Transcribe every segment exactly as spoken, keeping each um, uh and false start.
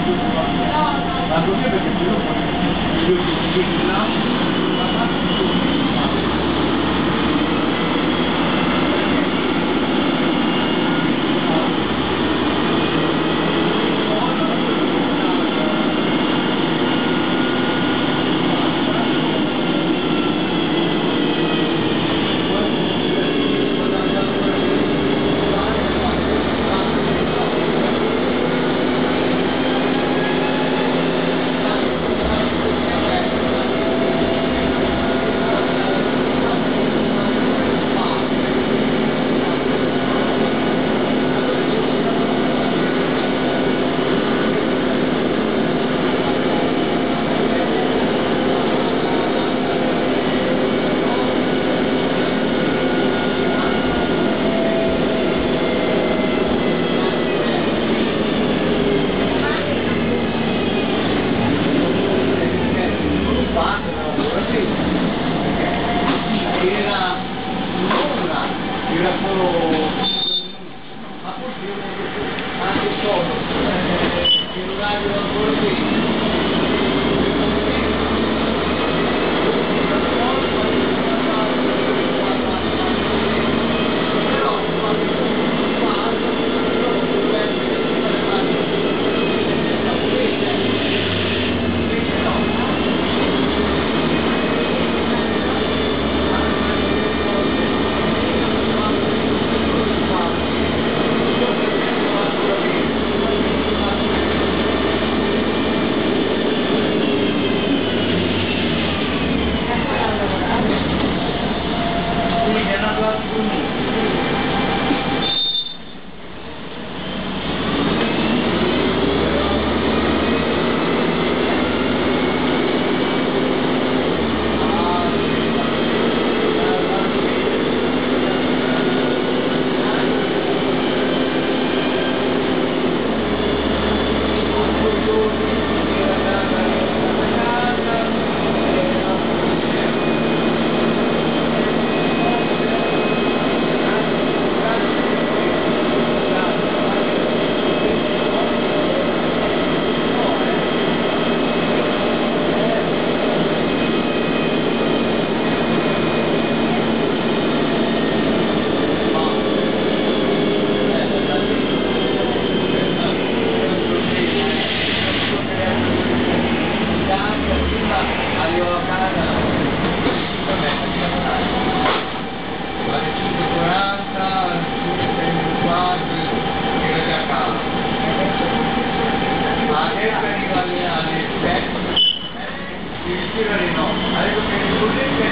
Vado via perché se no io ti dico là.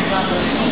Grazie.